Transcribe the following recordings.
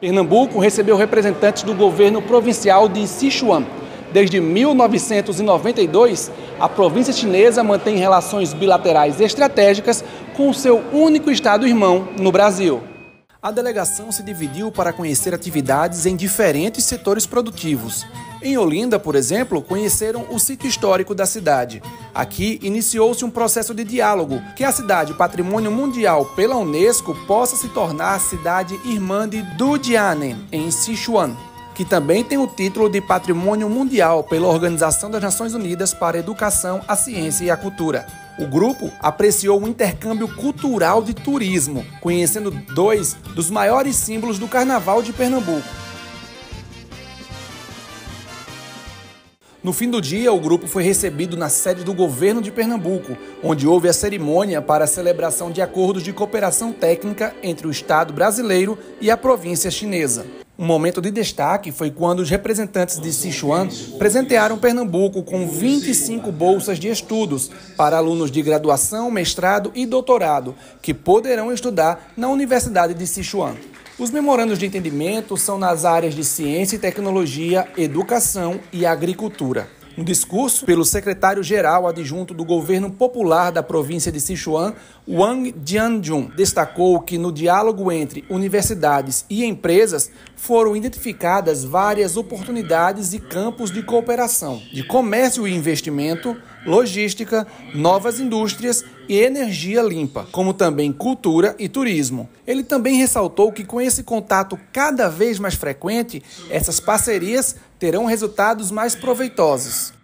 Pernambuco recebeu representantes do governo provincial de Sichuan. Desde 1992, a província chinesa mantém relações bilaterais estratégicas com o seu único estado-irmão no Brasil. A delegação se dividiu para conhecer atividades em diferentes setores produtivos. Em Olinda, por exemplo, conheceram o sítio histórico da cidade. Aqui iniciou-se um processo de diálogo, que a cidade Patrimônio Mundial pela Unesco possa se tornar a cidade irmã de Dujiangyan, em Sichuan, que também tem o título de Patrimônio Mundial pela Organização das Nações Unidas para a Educação, a Ciência e a Cultura. O grupo apreciou o intercâmbio cultural de turismo, conhecendo dois dos maiores símbolos do Carnaval de Pernambuco. No fim do dia, o grupo foi recebido na sede do governo de Pernambuco, onde houve a cerimônia para a celebração de acordos de cooperação técnica entre o Estado brasileiro e a província chinesa. Um momento de destaque foi quando os representantes de Sichuan presentearam Pernambuco com 25 bolsas de estudos para alunos de graduação, mestrado e doutorado, que poderão estudar na Universidade de Sichuan. Os memorandos de entendimento são nas áreas de ciência e tecnologia, educação e agricultura. No discurso, pelo secretário-geral adjunto do governo popular da província de Sichuan, Wang Jianjun, destacou que no diálogo entre universidades e empresas foram identificadas várias oportunidades e campos de cooperação, de comércio e investimento, logística, novas indústrias e energia limpa, como também cultura e turismo. Ele também ressaltou que com esse contato cada vez mais frequente, essas parcerias terão resultados mais proveitosos.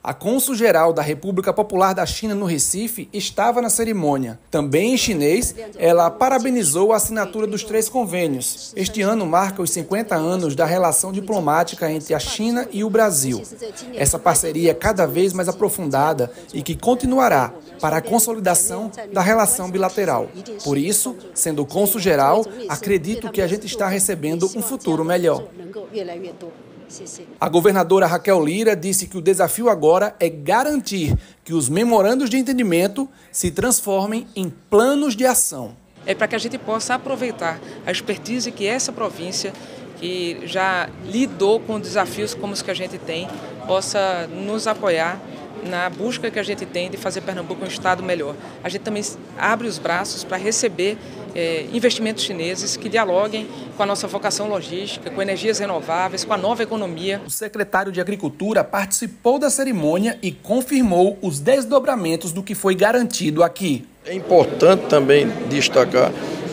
A cônsul-geral da República Popular da China no Recife estava na cerimônia. Também em chinês, ela parabenizou a assinatura dos 3 convênios. Este ano marca os 50 anos da relação diplomática entre a China e o Brasil. Essa parceria é cada vez mais aprofundada e que continuará para a consolidação da relação bilateral. Por isso, sendo cônsul-geral, acredito que a gente está recebendo um futuro melhor. A governadora Raquel Lyra disse que o desafio agora é garantir que os memorandos de entendimento se transformem em planos de ação. É para que a gente possa aproveitar a expertise que essa província, que já lidou com desafios como os que a gente tem, possa nos apoiar na busca que a gente tem de fazer Pernambuco um estado melhor. A gente também abre os braços para receber investimentos chineses que dialoguem com a nossa vocação logística, com energias renováveis, com a nova economia. O secretário de Agricultura participou da cerimônia e confirmou os desdobramentos do que foi garantido aqui. É importante também destacar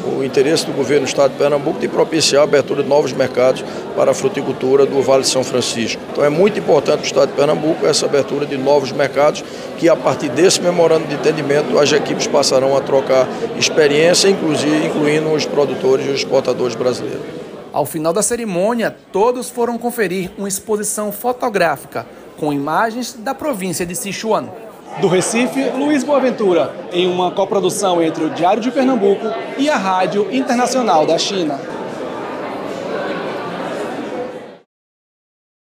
o interesse do governo do Estado de Pernambuco de propiciar a abertura de novos mercados para a fruticultura do Vale de São Francisco. Então é muito importante para o Estado de Pernambuco essa abertura de novos mercados, que a partir desse memorando de entendimento as equipes passarão a trocar experiência, incluindo os produtores e os exportadores brasileiros. Ao final da cerimônia, todos foram conferir uma exposição fotográfica com imagens da província de Sichuan. Do Recife, Luiz Boaventura, em uma coprodução entre o Diário de Pernambuco e a Rádio Internacional da China.